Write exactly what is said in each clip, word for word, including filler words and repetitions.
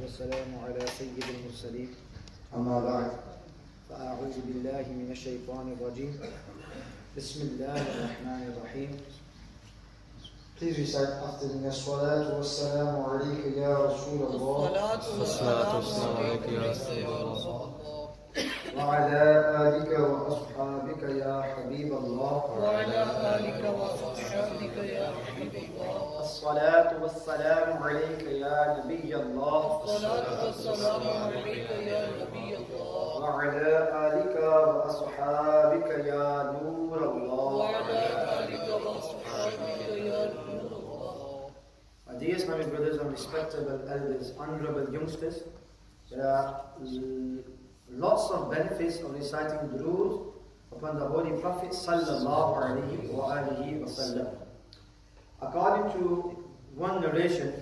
والسلام على سيد المرسلين أما بعد فأعوذ بالله من الشيطان الرجيم بسم الله الرحمن الرحيم. Please recite after me. الصلاة والسلام عليك يا رسول الله. الصلاة والسلام عليك يا رسول الله. وعلى آلك وأصحابك يا حبيب الله. وعلى آلك وأصحابك يا حبيب الله. الصلاة والسلام عليك يا نبي الله. الصلاة والسلام عليك يا نبي الله. وعلى آلك وأصحابك يا نور الله. My dear Islamic brothers and respectable elders, honorable youngsters, there are lots of benefits of reciting durood upon the Holy Prophet sallallahu alaihi wasallam. According to one narration,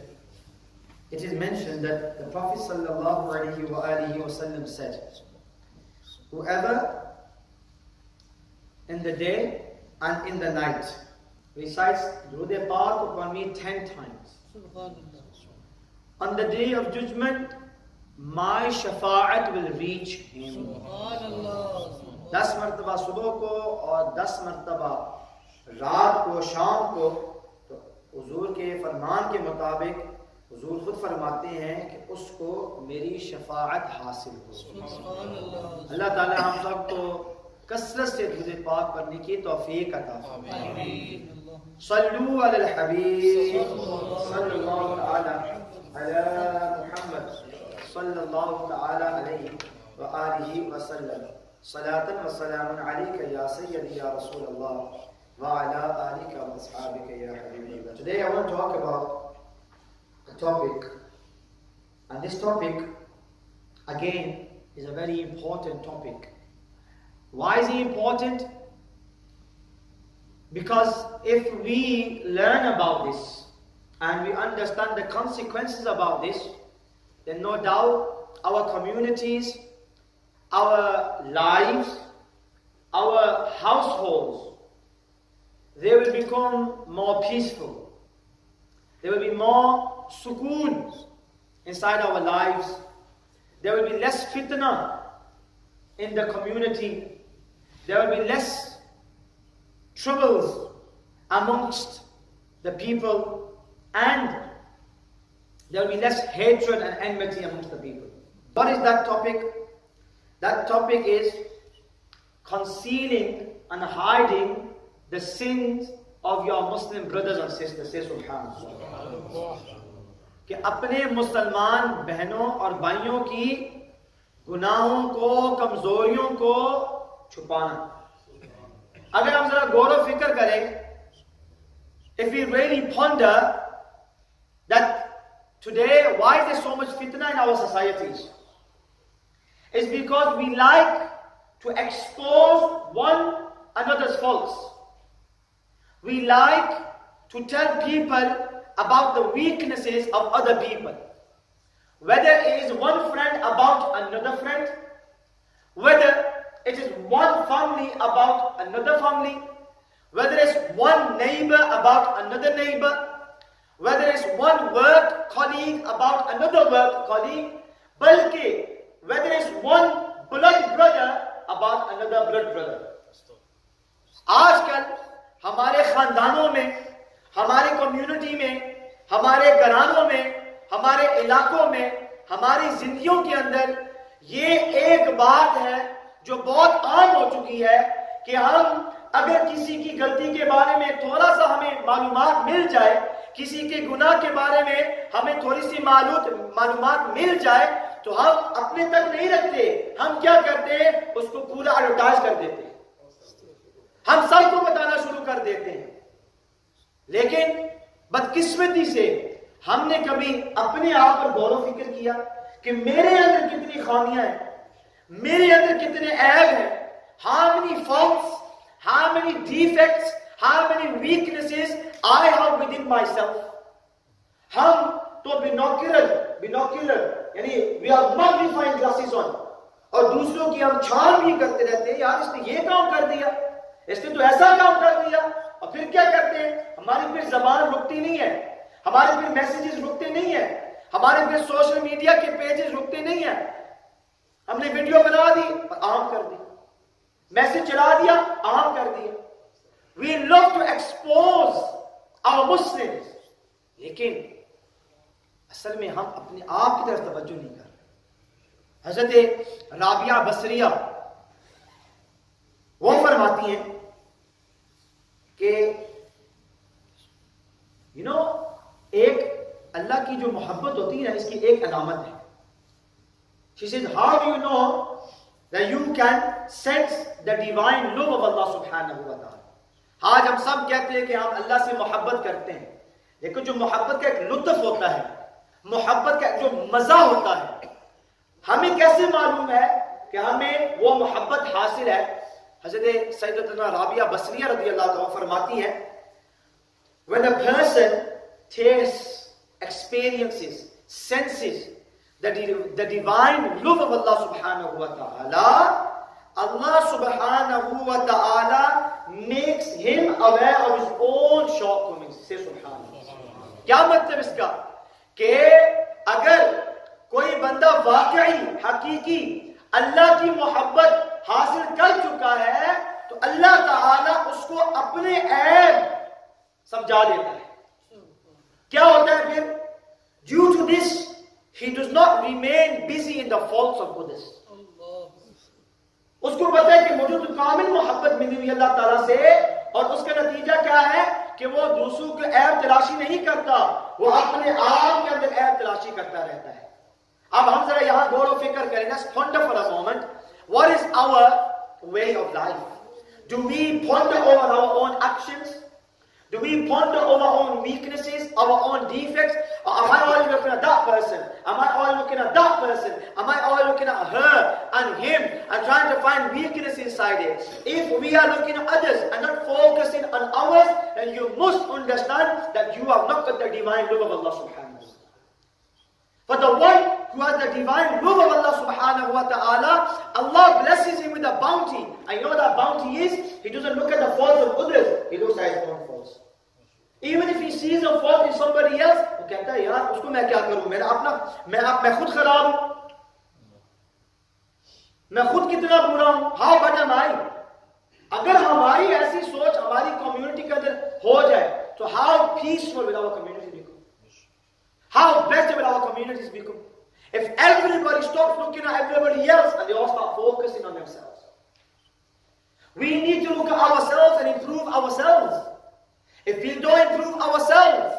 it is mentioned that the Prophet sallallahu alaihi wasallam said, "Whoever in the day and in the night recites Durood Paak upon me ten times, on the day of judgment, my shafa'at will reach him." दस मरतबा सुबह को और दस मरतबा रात को, शाम को. तो हुजूर के फरमान के मुताबिक हुजूर खुद फरमाते हैं कि उसको मेरी शफाअत हासिल हो. अल्लाह ताला हम सब को कसरत से दुरूद पाक पढ़ने की तौफीक अता फरमाए. सल्लू अलल हबीब सल्लल्लाहु तआला अला मुहम्मद सल्लल्लाहु तआला अलैहि व आलिहि व सल्लम. सलातन व सलामन अलैका या सय्यदी या रसूल अल्लाह व अला आलिका व असहाबिका या Habibi. Today I want to talk about a topic, and this topic again is a very important topic. Why is it important? Because if we learn about this and we understand the consequences about this, then no doubt our communities, our lives, our households, they will become more peaceful. There will be more sukoon inside our lives. There will be less fitna in the community. There will be less troubles amongst the people, and there will be less hatred and enmity amongst the people. What is that topic? That topic is concealing and hiding the sins of your Muslim brothers and sisters. Say subhanallah. कि अपने मुसलमान बहनों और भाइयों की गुनाहों को, कमजोरियों को छुपाना. अगर हम जरा गौर और फिक्र करें, if we really ponder that today, why is there so much fitna in our societies? It's because we like to expose one another's faults. We like to tell people about the weaknesses of other people. Whether it is one friend about another friend, whether it is one family about another family, whether it's one neighbor about another neighbor, whether it's one work colleague about another work colleague, balki whether it's one blood brother about another blood brother. आजकल हमारे खानदानों में, हमारे community में, हमारे घरानों में, हमारे इलाकों में, हमारी जिंदगियों के अंदर ये एक बात है जो बहुत आम हो चुकी है कि हम अगर किसी की गलती के बारे में थोड़ा सा हमें मालूमात मिल जाए, किसी के गुनाह के बारे में हमें थोड़ी सी मालूमात मिल जाए, तो हम अपने तक नहीं रखते. हम क्या करते हैं, उसको पूरा एडवर्टाइज कर देते हैं, हम सबको बताना शुरू कर देते हैं. लेकिन बदकिस्मती से हमने कभी अपने आप पर गौर व फिक्र किया कि मेरे अंदर कितनी खामियां हैं, मेरे अंदर कितने ऐब हैं. How many faults, how many defects, how many weaknesses I have within myself. हम तो binocular, binocular यानी we have magnifying glasses on, और दूसरों की हम छान भी करते रहते हैं. यार इसने ये काम कर दिया, इसने तो ऐसा काम कर दिया. और फिर क्या करते हैं, हमारी फिर जबान रुकती नहीं है, हमारे फिर मैसेजेस रुकते नहीं है, हमारे फिर सोशल मीडिया के हमने वीडियो बना दी और आम कर दी, मैसेज चला दिया, आम कर दिया। We love to expose our Muslims, लेकिन असल में हम अपने आप की तरफ तवज्जो नहीं कर रहे। हजरत राबिया बसरिया वो फरमाती हैं कि यू नो एक अल्लाह की जो मोहब्बत होती है ना, इसकी एक अलामत है। She says, how do you know that you can sense the divine love of Allah subhanahu wa ta'ala? आज हम सब कहते हैं कि हम अल्लाह से मोहब्बत करते हैं, लेकिन जो मोहब्बत का एक लुत्फ होता है, मोहब्बत का जो मजा होता है, हमें कैसे मालूम है कि हमें वो मोहब्बत हासिल है? हजरत सैयदतना राबिया बसरिया रदियल्लाहु अन्हा फरमाती है, when a person tastes, experiences, senses The, the divine love of Allah subhanahu wa ta'ala, Allah subhanahu wa ta'ala makes him aware of his own shortcomings. Say subhanallah. क्या मतलब इसका कि अगर कोई बंदा वाकई हकीकी अल्लाह की मोहब्बत हासिल कर चुका है तो अल्लाह ताला उसको अपने ऐब समझा देता है। क्या होता है फिर? Due to this he does not remain busy in the faults of others. उसको पता है कि मुझे तो कामिल मोहब्बत मिली हुई अल्लाह ताला से, और उसका नतीजा क्या है कि वो दूसरों के ऐब तलाशी नहीं करता, वो अपने आप के अंदर ऐब तलाशी करता रहता है। अब हम जरा यहाँ गौर और फिक्र करें ना, ponder for a moment, what is our way of life? Do we ponder over our own actions? Do we ponder over our own weaknesses, our own defects? Or am I always looking at that person? Am I always looking at that person? Am I always looking at her and him and trying to find weakness inside it? If we are looking at others and not focusing on ours, then you must understand that you have not got the divine love of Allah subhanahu wa ta'ala. For the one who has the divine love of Allah subhanahu wa ta'ala, Allah blesses him with a bounty. I know that bounty is, he doesn't look at the faults of others, he looks at his own faults. Even if he sees a fault in somebody else, वो कहता है यार उसको मैं क्या करूं, मेरा अपना मैं आप मैं खुद खराब हूं, मैं खुद कितना बुरा हूं। How bad am I? अगर हमारी ऐसी सोच हमारी कम्युनिटी के अंदर हो जाए तो how peaceful will our community become, how best will our communities become, if everybody stops looking at everybody else and they all start focusing on themselves. We need to look at ourselves and improve ourselves. If we don't improve ourselves,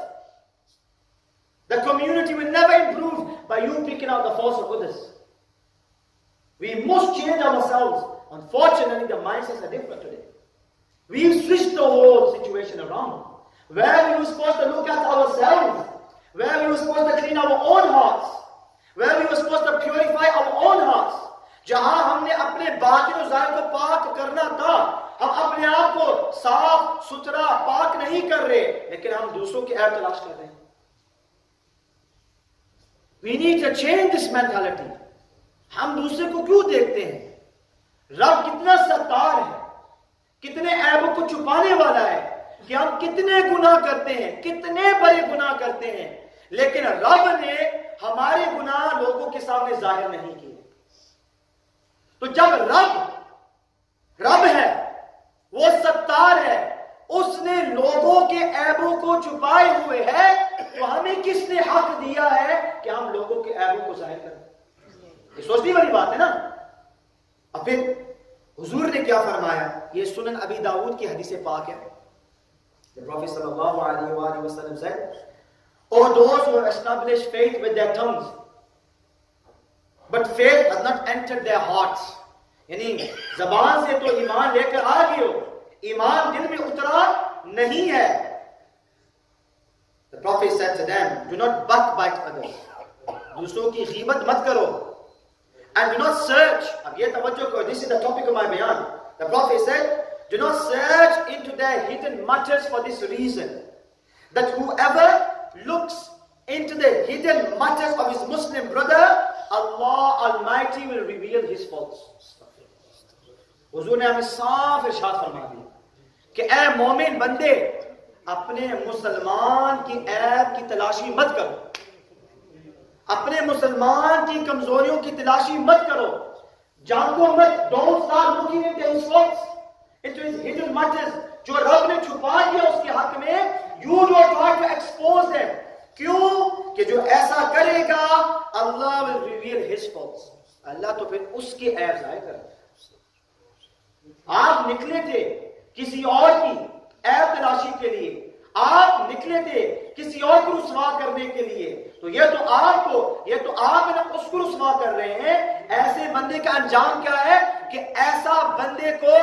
the community will never improve by you picking out the faults of others. We must change ourselves. Unfortunately, the mindsets are different today. We've switched the whole situation around. Where we were supposed to look at ourselves, where we were supposed to clean our own hearts, where we were supposed to purify our own hearts, जहां हमने अपने बातिन और ज़ाहिर को पाक करना था, हम अपने आप को साफ सुथरा पाक नहीं कर रहे, लेकिन हम दूसरों की ऐब तलाश कर रहे हैं। We need to change this mentality. हम दूसरे को क्यों देखते हैं? रब कितना सत्तार है, कितने ऐबों को छुपाने वाला है, कि हम कितने गुनाह करते हैं, कितने बड़े गुनाह करते हैं, लेकिन रब ने हमारे गुनाह लोगों के सामने जाहिर नहीं किए। तो जब रब रब है, वो सत्तार है, उसने लोगों के ऐबों को छुपाए हुए है, तो हमें किसने हक दिया है कि हम लोगों के ऐबों को जाहिर करें? ये सोचने वाली बात है ना। अब फिर हुजूर ने क्या फरमाया, ये सुनन अबी दाऊद की हदीस पाक है। The Prophet sallallahu alaihi wasallam said, "Oh, those who establish faith with their tongues, but faith has not entered their hearts." यानी जबान से तो ईमान लेकर आ गए हो, ईमान दिल में उतरा नहीं है। The Prophet said to them, "Do not backbite others." दूसरों की ग़ीबत मत करो। And do not search. अब ये तवज्जो करो, this is the topic of my बयान। The Prophet said, "Do not search into their hidden matters for this reason, that whoever looks into the hidden matters of his Muslim brother, Allah Almighty will reveal his faults." हुजूर ने हमें साफ इरशाद फरमा दिया कि ऐ मोमिन बंदे, अपने मुसलमान की ऐब की तलाशी मत करो, अपने मुसलमान की कमजोरियों की तलाशी मत करो, जानते हो मत, don't start looking into his faults, into his hidden matters, जो रब ने छुपा दिया उसके हक में, you don't try to expose them. क्यों? कि जो ऐसा करेगा, Allah will reveal his faults. Allah तो फिर उसके ऐब जाहिर करेगा। आप निकले थे किसी और की ऐब तलाशी के लिए, आप निकले थे किसी और को रुसवा करने के लिए, तो ये तो आपको, ये तो आप ना उसको रुसवा कर रहे हैं। ऐसे बंदे का अंजाम क्या है कि ऐसा बंदे को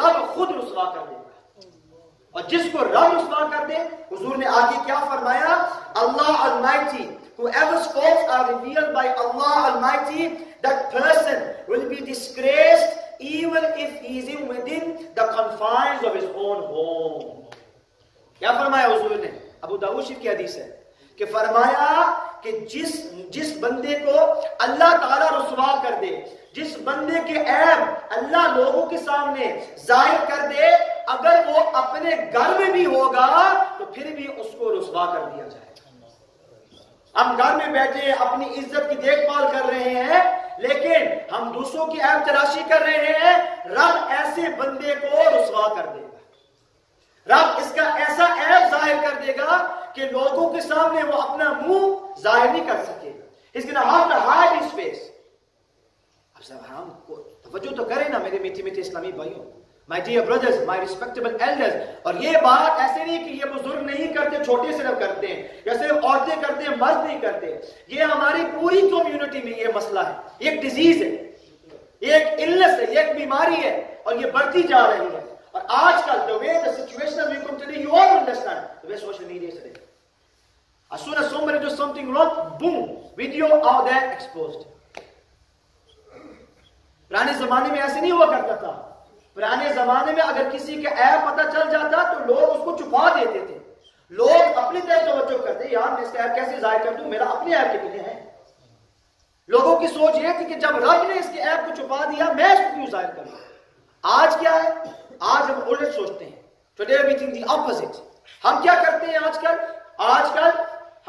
रब खुद रुसवा कर देगा, और जिसको रब रुसवा कर दे, हुजूर ने आगे क्या फरमाया, Allah almighty, whoever's faults are revealed by Allah Almighty, that person will be disgraced even if he is within the confines of his own home. क्या फरमाया हुजूर ने? अबू दाऊद शरीफ की हदीस है कि फरमाया कि जिस जिस बंदे को अल्लाह ताला रुसवा कर दे, जिस बंदे के ऐब अल्लाह लोगों के सामने जाहिर कर दे, अगर वो अपने घर में भी होगा तो फिर भी उसको रुसवा कर दिया जाएगा। हम घर में बैठे अपनी इज्जत की देखभाल कर रहे हैं, लेकिन हम दूसरों की ऐब तराशी कर रहे हैं, रब ऐसे बंदे को रुसवा कर देगा, रब इसका ऐसा ऐब जाहिर कर देगा कि लोगों के सामने वो अपना मुंह जाहिर नहीं कर सकेगा। He's gonna have to hide his face. अब सब हम को तवज्जो तो करें ना मेरे मीठे मीठे इस्लामी भाइयों, my dear brothers, my respectable elders, और ये बात ऐसे नहीं कि ये बुजुर्ग नहीं करते, छोटे सिर्फ करते हैं, या सिर्फ औरतें करते हैं, मर्द नहीं करते। ये हमारी पूरी कम्युनिटी में ये मसला है, एक डिजीज है, एक इलनेस है, एक बीमारी है, और ये बढ़ती जा रही है। और आजकल the way the situation has become today, you all understand the way social media is today. As soon as somebody does something wrong, boom, video out there exposed. पुराने जमाने में ऐसे नहीं हुआ करता था। पुराने जमाने में अगर किसी के ऐब पता चल जाता तो लोग उसको छुपा देते थे, लोग अपनी तरफ तवज्जो करते, यार मैं इसका ऐब कैसे जाहिर कर दूं, मेरा अपने ऐब कितने हैं। लोगों की सोच ये थी कि जब रब ने इसके ऐब को छुपा दिया, मैं इसको क्यों जाहिर करूं। आज क्या है? आज हम उल्टा सोचते हैं, today we think the opposite. हम क्या करते हैं आजकल? आजकल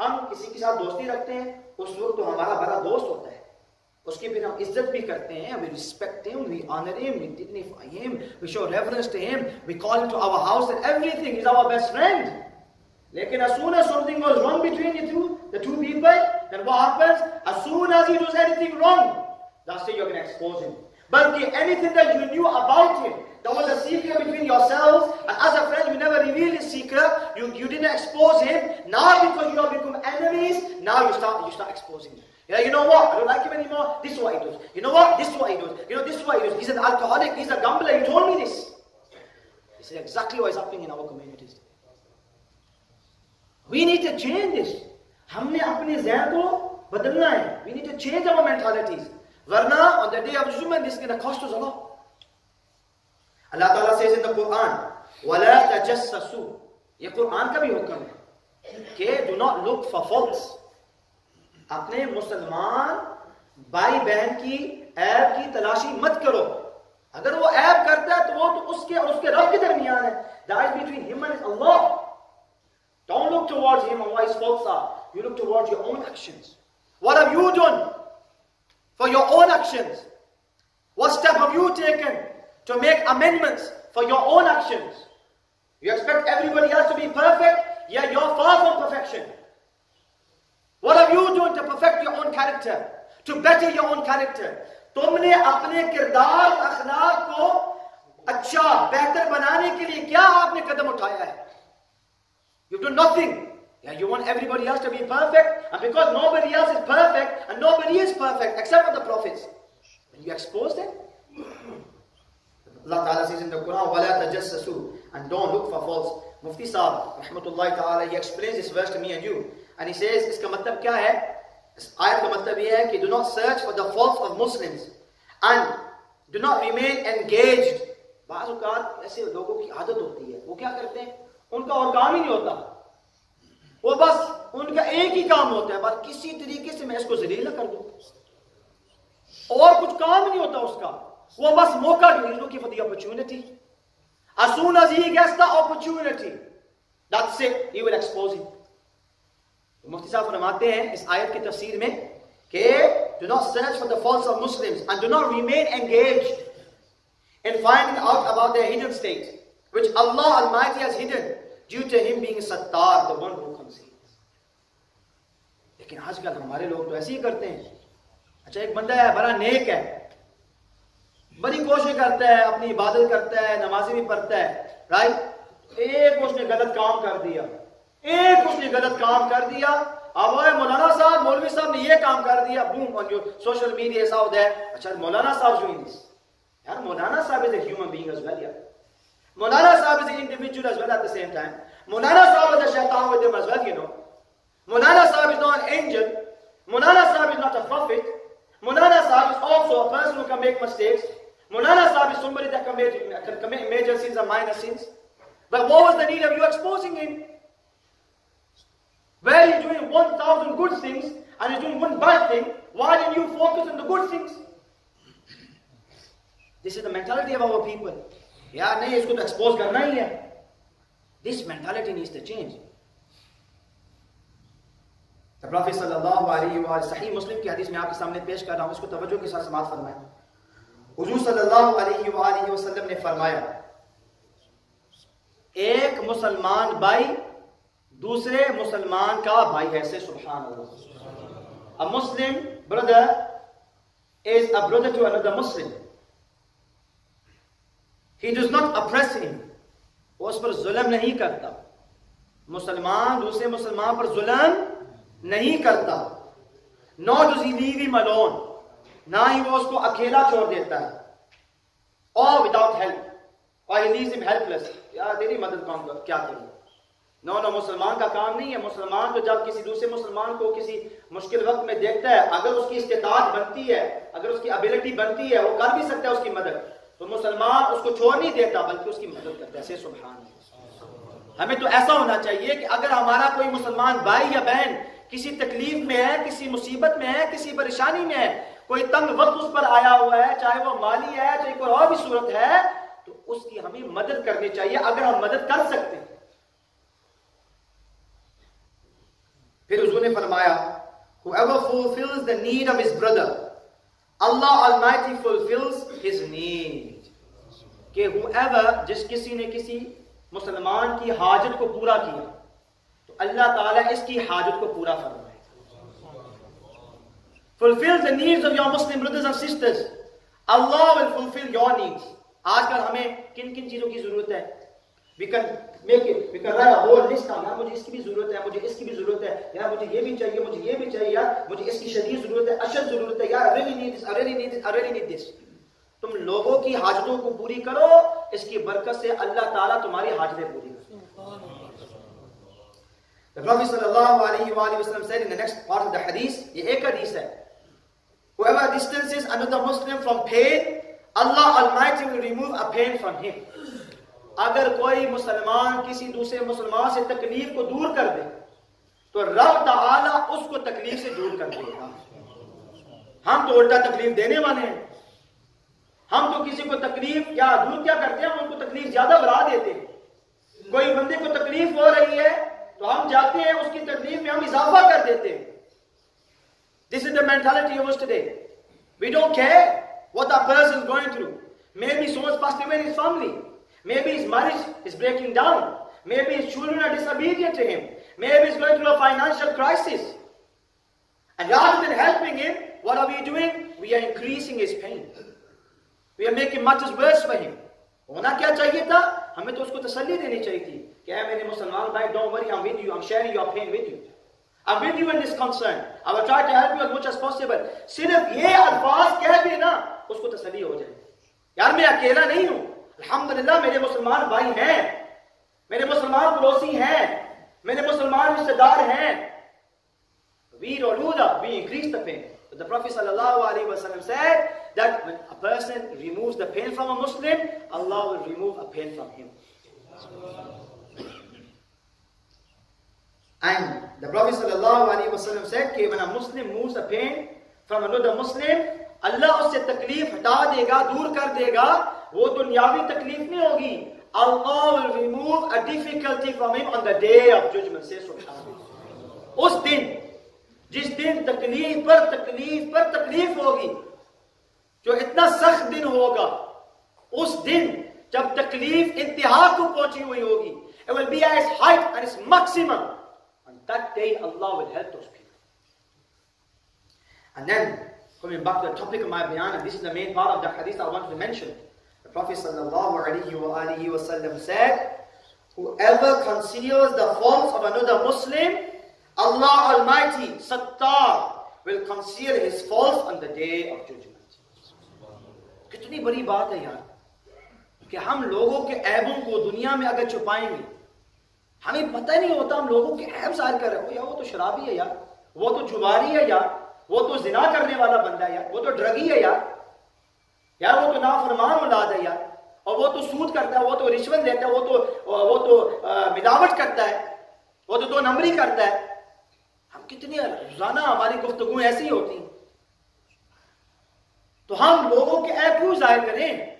हम किसी के साथ दोस्ती रखते हैं, उस वक्त तो हमारा बड़ा दोस्त होता है, उसकी भी हम इज्जत भी करते हैं, we respect him, we honor him, we dignify him, we show reverence to him, we call him to our house and everything, he's our best friend. Lekin as soon as something goes wrong between the two, the two people, then what happens? As soon as he does anything wrong, that's it, you're going to expose him. But anything that you knew about him, that was a secret between yourselves, and as a friend you never revealed his secret, you, you didn't expose him, now because you have become enemies, now you start, you start exposing him. Yeah, you know what? I don't like him anymore. This is what he does. You know what? This is what he does. You know, this is what he does. He's an alcoholic. He's a gambler. You told me this. This is exactly what is happening in our communities. We need to change this. हमने अपने ज़हन को बदलना है. We need to change our mentalities. वरना on the day of judgment, this is going to cost us a lot. Allah Taala says in the Quran, "Wala tajassasu." ये कुरान का भी हुक्म है कि do not look for faults. अपने मुसलमान भाई बहन की ऐब की तलाशी मत करो। अगर वो ऐब करता है तो वो तो उसके और उसके रब के दरमियान है। That is between him and Allah. Don't look towards him and what his faults are. You look towards your own actions. What have you done for your own actions? What step have you taken to make amendments for your own actions? You expect everybody else to be perfect, yet you're far from perfection. What have you done to perfect your own character, to better your own character? तुमने अपने किरदार अखलाक को अच्छा बेहतर बनाने के लिए क्या आपने कदम उठाया है? You've done nothing. Yeah, you want everybody else to be perfect, and because nobody else is perfect, and nobody is perfect except for the prophets, and you expose them. Allah Taala says in the Quran, "Wala tajassasu," and don't look for faults. Mufti Sahib, rahmatullahi taala, he explains this verse to me and you. And he says, इसका मतलब क्या है? इस आयत का मतलब ये है कि do not search for the faults of Muslims and do not remain engaged. बाज़ औक़ात ऐसे लोगों की आदत होती है, वो क्या करते हैं? उनका और काम ही नहीं होता, वो बस उनका एक ही काम होता है, बस किसी तरीके से मैं इसको ज़लील कर दूं, और कुछ काम नहीं होता उसका, वो बस मौका ढूंढ लूं for the opportunity. As soon as he gets the opportunity, that's it, he will expose him. मुफ्ती साहब फरमाते हैं इस आयत की तफसीर में कि Do not search for the faults of Muslims and do not remain engaged in finding out about their hidden state, which Allah Almighty has hidden due to Him being Sattar, the one who conceals. लेकिन आजकल हमारे लोग तो ऐसे ही करते हैं. अच्छा, एक बंदा है, बड़ा नेक है, बड़ी कोशिश करता है, अपनी इबादत करता है, नमाज़ें भी पढ़ता है, राइट? एक उसने गलत काम कर दिया, एक उसने गलत काम कर दिया. अब मौलाना साहब, मौलवी साहब ने ये काम कर दिया, boom on your social media is out there. अच्छा, मौलाना साहब doing this. यार, मौलाना साहब is a human being as well, yeah. Mawlana Sahib is an individual as well at the same time. Mawlana Sahib is a shaitan with him as well, you know. Mawlana Sahib is not an angel. Mawlana Sahib is not a prophet. Mawlana Sahib is also a person who can make mistakes. Mawlana Sahib is somebody that can, make, can commit major sins and minor sins. But what was the need of you exposing him? Where he's doing one thousand good things and he's doing one bad thing, why didn't you focus on the good things? This is the mentality of our people. Yeah, nahi, isko to expose karna hi hai. This mentality needs to change. The Prophet sallallahu alaihi wa sallam, Sahih Muslim ki hadith mein aapke samne pesh kar raha hu, isko tawajjuh ke sath samaat farmaye. Huzur sallallahu alaihi wa alihi wasallam ne farmaya, ek musalman bhai dusre musalman ka bhai hai. Say subhanallah. A Muslim brother is a brother to another Muslim. He does not oppress him. वो उस पर जुल्म नहीं करता. मुसलमान दूसरे मुसलमान पर जुल्म नहीं करता. Nor does he leave him alone. ना ही वो उसको अकेला छोड़ देता है. Or without help. Or he leaves him helpless. यार, तेरी मदद कौन कर, क्या करें? No, no, मुसलमान का काम नहीं है. मुसलमान तो जब किसी दूसरे मुसलमान को किसी मुश्किल वक्त में देखता है, अगर उसकी इस्तेदाद बनती है, अगर उसकी एबिलिटी बनती है, वो कर भी सकता है उसकी मदद. तो मुसलमान उसको छोड़ नहीं देता बल्कि उसकी मदद करता है. सुभान अल्लाह. हमें तो ऐसा होना चाहिए कि अगर हमारा कोई मुसलमान भाई या बहन किसी तकलीफ में है, किसी मुसीबत में है, किसी परेशानी में है, कोई तंग वक्त उस पर आया हुआ है, चाहे वो माली है, चाहे कोई और भी सूरत है, तो उसकी हमें मदद करनी चाहिए अगर हम मदद कर सकते हैं. फिर हुजूर ने फरमाया, whoever fulfills the need of his brother, Allah Almighty fulfills his need. कि whoever, जिस किसी ने किसी मुसलमान की हाजत को पूरा किया, तो अल्लाह ताला इसकी हाजत को पूरा फरमाएगा. Fulfill the needs of your Muslim brothers and sisters. Allah will fulfill your needs. आजकल हमें किन किन चीज़ों की ज़रूरत है? We can make it. We can write a whole list down. यार, मुझे इसकी भी ज़रूरत है, मुझे इसकी भी ज़रूरत है, यार मुझे ये भी चाहिए, मुझे ये भी चाहिए, यार मुझे इसकी शदीद ज़रूरत है, अशद ज़रूरत है, यार I really need this, I really need this, I really need this. तुम लोगों की हाजतों को पूरी करो, इसकी बरकत से अल्लाह ताला तुम्हारी हाजतें पूरी करेगा. The Prophet sallallahu alaihi wasallam said in the next part of the hadith, ये एक हदीस है, whoever distances another Muslim from pain, Allah Almighty will remove a pain from him. अगर कोई मुसलमान किसी दूसरे मुसलमान से तकलीफ को दूर कर दे, तो रब ताला उसको तकलीफ से दूर कर देगा. हम तो उल्टा तकलीफ देने वाले हैं. हम तो किसी को तकलीफ या दूर क्या करते हैं, हम उनको तकलीफ ज्यादा बढ़ा देते हैं. कोई बंदे को तकलीफ हो रही है तो हम जाते हैं उसकी तकलीफ में हम इजाफा कर देते हैं. This is the mentality of today. We don't care what the person is going through. Maybe so much passed away in his family, maybe his marriage is breaking down, maybe his children are disobedient to him, maybe is going through a financial crisis, and rather than helping him, what are we doing? We are increasing his pain. We are making matters worse for him. होना क्या चाहिए था? हमें तो उसको तसल्ली देनी चाहिए थी कि ऐ मेरे मुसलमान भाई, don't worry, I'm with you, I'm sharing your pain with you, I'm with you in this concern, I will try to help you as much as possible. सिर्फ ये अल्फाज कह दे ना, उसको तसल्ली हो जाए, यार मैं अकेला नहीं हूँ, अल्हम्दुलिल्लाह मेरे मुसलमान भाई हैं, मेरे मुसलमान पड़ोसी हैं, मेरे मुसलमान रिश्तेदार हैं. We reduce the, we increase the pain. But the Prophet sallallahu alaihi wasallam said that when a person removes the pain from a Muslim, Allah will remove a pain from him. And the Prophet sallallahu alaihi wasallam said that when a Muslim moves the pain from another Muslim, Allah usse takleef hata dega, dur kar dega. Wo dunyavi takleef nahi hogi. Allah will remove a difficulty from him on the day of judgment. Say subhanallah. Us din जिस दिन तकलीफ पर तकलीफ पर तकलीफ होगी, जो इतना सख्त दिन होगा, उस दिन जब तकलीफ इंतहा को पहुंची हुई होगी, it will be at its height and its maximum, and that day Allah will help those people. And then coming back to the topic of my bayan, and this is the main part of the hadith I wanted to mention. The Prophet ﷺ said, whoever conceals the faults of another Muslim, Allah Almighty, Sattar, will conceal his faults on the day of judgment. कितनी बड़ी बात है यार कि हम लोगों के ऐबों को दुनिया में अगर छुपाएंगे, हमें पता ही नहीं होता हम लोगों के ऐब जाहिर कर रहे हो। यार वो तो शराबी है यार, वो तो जुआरी है यार, वो तो जिना करने वाला बंदा है यार, वो तो ड्रगी है यार, यार वो तो नाफरमान औलाद है यार, और वो तो सूद करता है, वो तो रिश्वत लेता है, वो तो वो तो मिलावट करता है, वो तो दो नंबरी करता है। हम कितनी रोजाना हमारी गुफ्तगू ऐसी होती है, तो हम लोगों के ऐब क्यों जाहिर करें?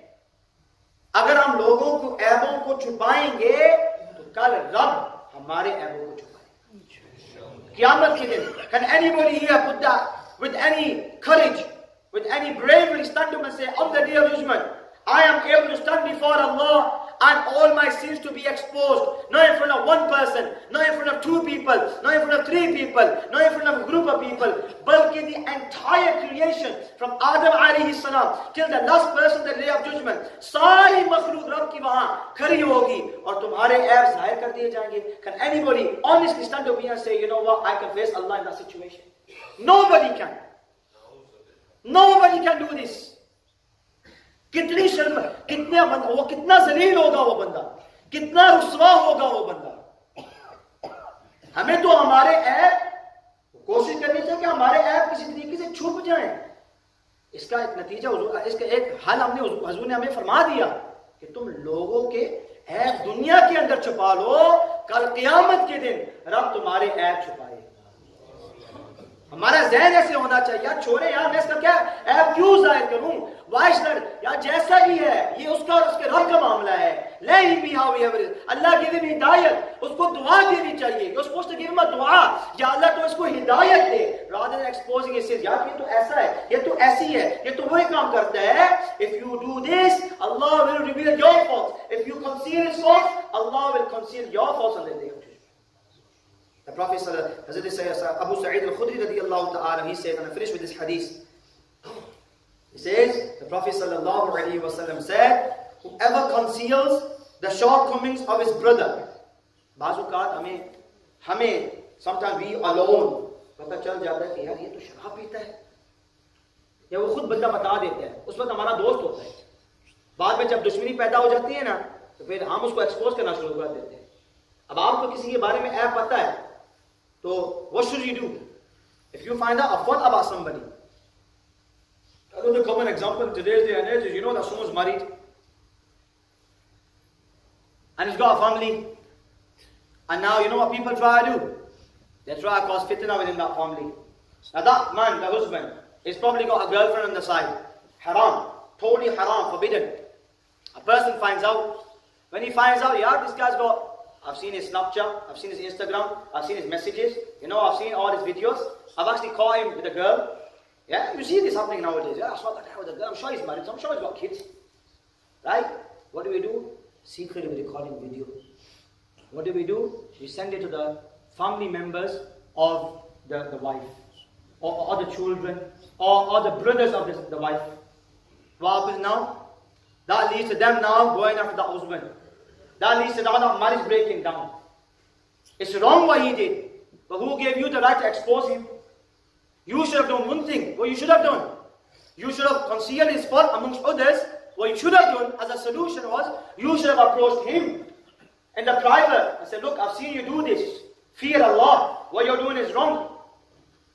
अगर हम लोगों को ऐबों को छुपाएंगे तो कल रब हमारे ऐबों को छुपाएंगे क़यामत के दिन। Can anybody here put that with any courage, with any bravery, stand up and say, on the day of judgment, I am able to stand before Allah and all my sins to be exposed, not in front of one person, not in front of two people, not in front of three people, not in front of a group of people, balki the entire creation from Adam alayhi salam till the last person, the day of judgment, sari makhluq rab ki wahan khari hogi aur tumhare aib zahir kar diye jayenge. Can anybody honestly stand up here and say, you know what, I can face Allah in that situation? Nobody can. Nobody can do this. कितनी शर्म, कितने बंदा वो, कितना जलील होगा वो बंदा, कितना रुसवा होगा वो बंदा। हमें तो हमारे ऐप कोशिश करनी चाहिए कि हमारे ऐप किसी तरीके से छुप जाए। इसका एक नतीजा, इसका एक हल हमने हजूर ने हमें फरमा दिया कि तुम लोगों के ऐप दुनिया के अंदर छुपा लो, कल क़यामत के दिन रब तुम्हारे ऐप छुपाए। हमारा जहन ऐसे होना चाहिए, यार छोड़े यार, मैं इसका क्या ऐप क्यों जाहिर करूं, वाइशर यार जैसा ही है ये उसका और उसके रब का मामला है। ले ही भी हाउ एवरेज अल्लाह की भी हिदायत, उसको दुआ देनी चाहिए, you supposed to give him a दुआ, या अल्लाह तो इसको हिदायत दे, रादर देन एक्सपोजिंग इट। यार ये तो ऐसा है, ये तो ऐसी है, ये तो वही काम करता है। If you do this Allah will reveal your faults, if you conceal his faults Allah will conceal your faults on the day. The Prophet Hazrat Abu Sa'id al-Khudri radiyallahu ta'ala, he says, and I finish with this hadith. He says, the Prophet sallallahu alayhi wa sallam said, whoever conceals the shortcomings of his brother, bazukat hame, hame, sometimes we alone, pata chal jata hai ki yaar ye to sharab peeta hai, ya wo khud banda bata deta hai, us waqt hamara dost hota hai, baad mein jab dushmani paida ho jati hai na, to fir hum usko expose karna shuru kar dete hain। Ab aapko kisi ke bare mein aib pata hai, so what should you do? If you find out a fault about somebody, another common example in today's day and age is, you know that someone's married and he's got a family, and now you know what people try to do? They try to cause fitna within that family. Now that man, the husband, he's probably got a girlfriend on the side. Haram, totally haram, forbidden. A person finds out, when he finds out, yeah, this guy's got, I've seen his Snapchat, I've seen his Instagram, I've seen his messages, you know, I've seen all his videos, I've actually caught him with a girl. Yeah, you see this happening nowadays. Yeah, I saw that guy with a girl, I'm sure he's married, I'm sure he's got kids. Right? What do we do? Secretly we record him video. What do we do? We send it to the family members of the, the wife, or, or the children, or, or the brothers of the, the wife. What happens now? That leads to them now going after the husband. That leads to the other marriage breaking down. It's wrong what he did, but who gave you the right to expose him? You should have done one thing, what you should have done. You should have concealed his fault amongst others. What you should have done as a solution was, you should have approached him in the private and said, look, I've seen you do this. Fear Allah, what you're doing is wrong.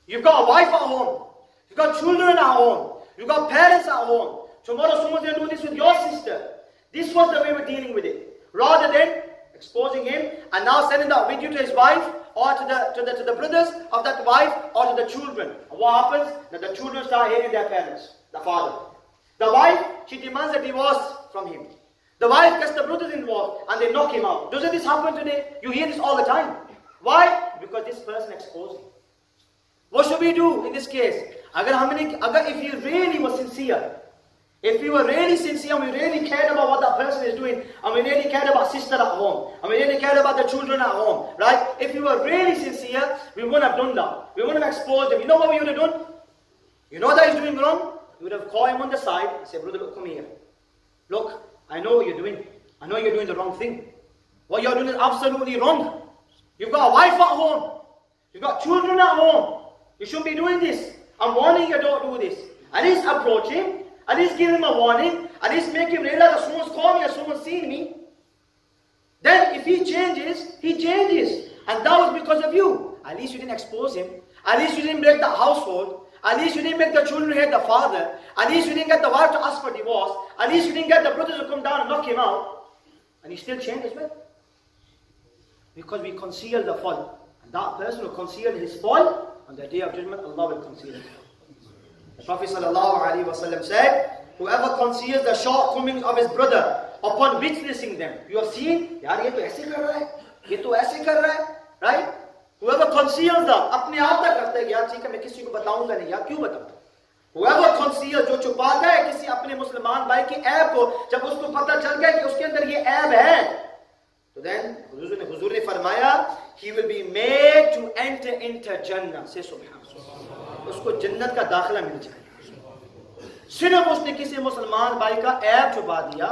You've got a wife at home. You've got children at home. You've got parents at home. Tomorrow someone's going to do this with your sister. This was the way we're dealing with it. Rather than exposing him and now sending that video to his wife or to the, to the, to the brothers of that wife or to the children. And what happens? That the children start hating their parents, the father. The wife, she demands a divorce from him. The wife gets the brothers involved and they knock him out. Doesn't this happen today? You hear this all the time. Why? Because this person exposed him. What should we do in this case? Agar humne, agar if you really were sincere, if we were really sincere and we really cared about what that person is doing, and we really cared about sister at home, and we really cared about the children at home, right? If we were really sincere, we wouldn't have done that. We wouldn't have exposed them. You know what we would have done? You know that he's doing wrong? We would have called him on the side and said, brother, look, come here. Look, I know what you're doing. I know you're doing the wrong thing. What you're doing is absolutely wrong. You've got a wife at home. You've got children at home. You shouldn't be doing this. I'm warning you, don't do this. At least approach him. At least give him a warning. At least make him realize that someone's called me or someone's seen me. Then if he changes, he changes. And that was because of you. At least you didn't expose him. At least you didn't break the household. At least you didn't make the children hate the father. At least you didn't get the wife to ask for divorce. At least you didn't get the brothers to come down and knock him out. And he still changed as well. Because we conceal the fault. And that person who concealed his fault, on the day of judgment, Allah will conceal it. The Prophet ﷺ said, whoever conceals the shortcomings of his brother upon witnessing them, you have seen, yaar, ye to aise kar raha hai, ye to aise kar raha hai, right? Whoever conceals that, apne aap tak karta hai, yaar, theek hai, main kisi ko bataunga nahi, yaar, kyun bataunga? Whoever conceals, jo chupata hai kisi apne musliman bhai ki aib ko, jab usko pata chal gaya ki uske andar ye aib hai, so then Huzur ne, Huzur ne farmaya, he will be made to enter into Jannah. Say subhanallah. उसको जन्नत का दाखला मिल जाएगा। सिर्फ उसने किसी मुसलमान भाई का ऐब छुपा दिया,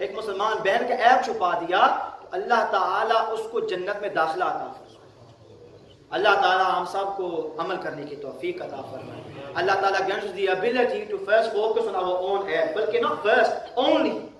एक मुसलमान बहन का ऐब छुपा दिया, तो अल्लाह ताला उसको जन्नत में दाखला अता फरमाए। अल्लाह ताला हम सब को अमल करने की तौफीक अता फरमाए। अल्लाह ताला gives us the ability to first focus on our own aib, बल्कि not first, only।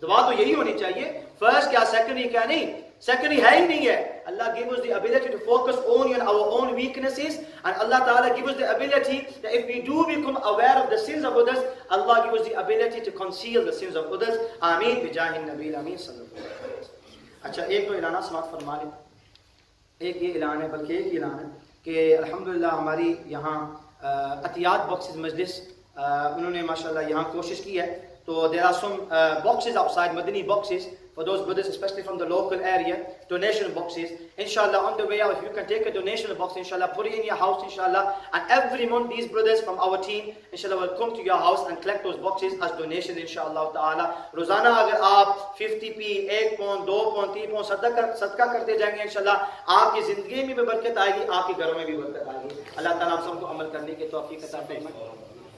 दुआ तो यही होनी चाहिए, first क्या secondary क्या नहीं, secondary है ही नहीं है। Allah gave us the ability to focus only on our own weaknesses, and Allah Ta'ala gave us the ability that if we do become aware of the sins of others, Allah gave us the ability to conceal the sins of others. Ameen. Bijahin Nabil Ameen sallallahu alaihi wasallam. अच्छा एक तो इलाना समाप्त फरमा लें, एक ये इलान है बल्कि एक इलान है कि अल्हम्दुलिल्लाह हमारी यहाँ अतियात बॉक्सेस मजलिस उन्होंने माशाल्लाह यहाँ कोशिश की है, तो there are some boxes outside, Madani boxes. For those brothers, especially from the local area, donation boxes. Inshallah, on the way out, if you can take a donation box, inshallah, put it in your house, inshallah. And every month, these brothers from our team, inshallah, will come to your house and collect those boxes as donations, inshallah ta'ala. Rozana, agar aap fifty p, one pound, two pound, three pound, sadqa karte jayenge, inshallah, aapki zindagi mein bhi barkat aayegi, aapki gharon mein bhi barkat aayegi. Allah ta'ala hum sabko amal karne ki tawfiq ata farmaye.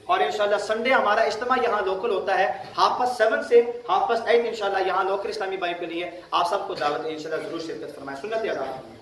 और इंशाल्लाह Sunday हमारा इज्तिमा यहाँ local होता है, half past seven से half past eight इंशाल्लाह यहाँ लोकल इस्लामी भाई के लिए आप सबको दावत है, इंशाल्लाह जरूर शिरकत फरमाएं, सुन्नत अदा करें।